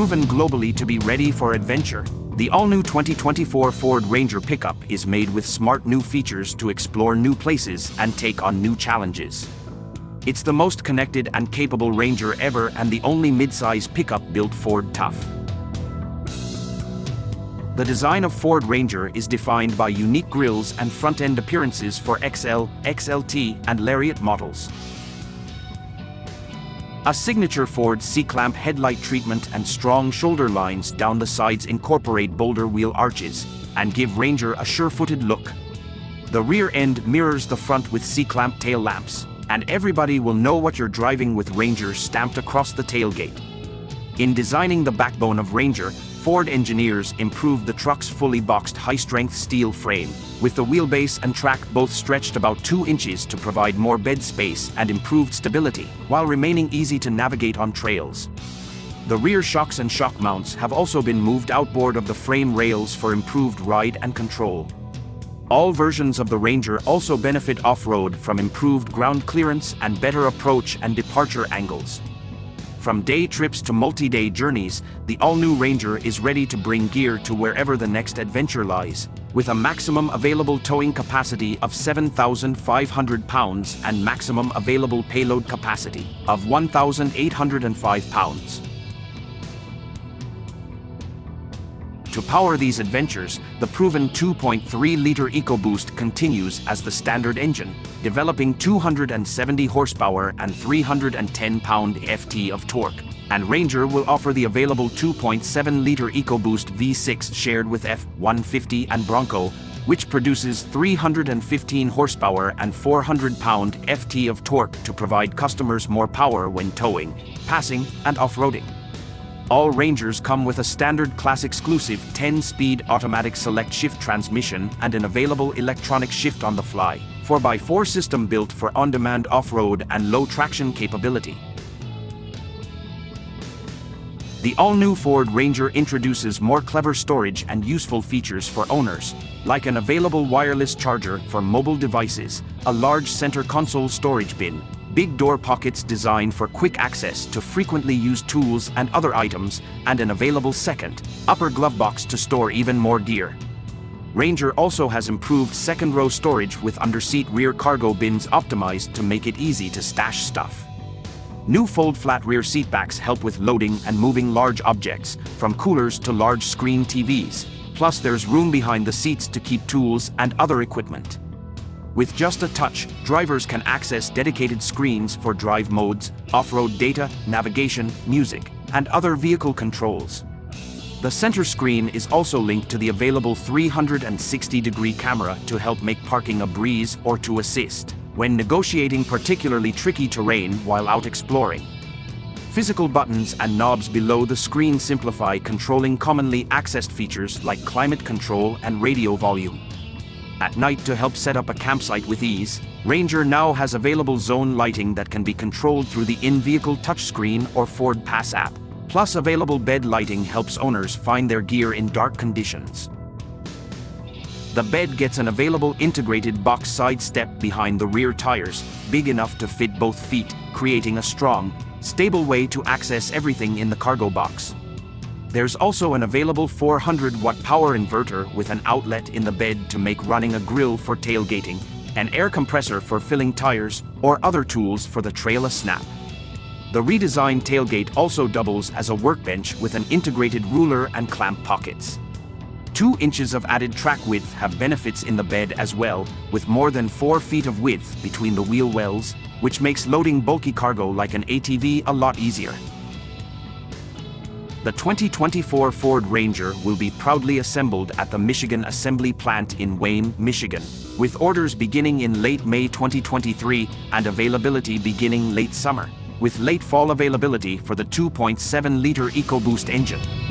proven globally to be ready for adventure, the all-new 2024 Ford Ranger pickup is made with smart new features to explore new places and take on new challenges. It's the most connected and capable Ranger ever and the only mid-size pickup built Ford Tough. The design of Ford Ranger is defined by unique grills and front-end appearances for XL, XLT, and Lariat models. A signature Ford C-clamp headlight treatment and strong shoulder lines down the sides incorporate bolder wheel arches and give Ranger a sure-footed look. The rear end mirrors the front with C-clamp tail lamps, and everybody will know what you're driving with Ranger stamped across the tailgate. In designing the backbone of Ranger, Ford engineers improved the truck's fully boxed high-strength steel frame, with the wheelbase and track both stretched about 2 inches to provide more bed space and improved stability, while remaining easy to navigate on trails. The rear shocks and shock mounts have also been moved outboard of the frame rails for improved ride and control. All versions of the Ranger also benefit off-road from improved ground clearance and better approach and departure angles. From day trips to multi-day journeys, the all-new Ranger is ready to bring gear to wherever the next adventure lies, with a maximum available towing capacity of 7,500 pounds and maximum available payload capacity of 1,805 pounds. To power these adventures, the proven 2.3-liter EcoBoost continues as the standard engine, developing 270 horsepower and 310 pound-ft of torque, and Ranger will offer the available 2.7-liter EcoBoost V6 shared with F-150 and Bronco, which produces 315 horsepower and 400 pound-ft of torque to provide customers more power when towing, passing, and off-roading. All Rangers come with a standard class-exclusive 10-speed automatic SelectShift transmission and an available electronic shift on the fly, 4x4 system built for on-demand off-road and low traction capability. The all-new Ford Ranger introduces more clever storage and useful features for owners, like an available wireless charger for mobile devices, a large center console storage bin, big door pockets designed for quick access to frequently used tools and other items, and an available second, upper glove box to store even more gear. Ranger also has improved second-row storage with under-seat rear cargo bins optimized to make it easy to stash stuff. New fold-flat rear seatbacks help with loading and moving large objects, from coolers to large-screen TVs, plus there's room behind the seats to keep tools and other equipment. With just a touch, drivers can access dedicated screens for drive modes, off-road data, navigation, music, and other vehicle controls. The center screen is also linked to the available 360-degree camera to help make parking a breeze or to assist when negotiating particularly tricky terrain while out exploring. Physical buttons and knobs below the screen simplify controlling commonly accessed features like climate control and radio volume. At night, to help set up a campsite with ease, Ranger now has available zone lighting that can be controlled through the in-vehicle touchscreen or Ford Pass app, plus available bed lighting helps owners find their gear in dark conditions. The bed gets an available integrated box side step behind the rear tires, big enough to fit both feet, creating a strong, stable way to access everything in the cargo box. There's also an available 400-watt power inverter with an outlet in the bed to make running a grill for tailgating, an air compressor for filling tires, or other tools for the trail a snap. The redesigned tailgate also doubles as a workbench with an integrated ruler and clamp pockets. 2 inches of added track width have benefits in the bed as well, with more than 4 feet of width between the wheel wells, which makes loading bulky cargo like an ATV a lot easier. The 2024 Ford Ranger will be proudly assembled at the Michigan Assembly Plant in Wayne, Michigan, with orders beginning in late May 2023 and availability beginning late summer, with late fall availability for the 2.7-liter EcoBoost engine.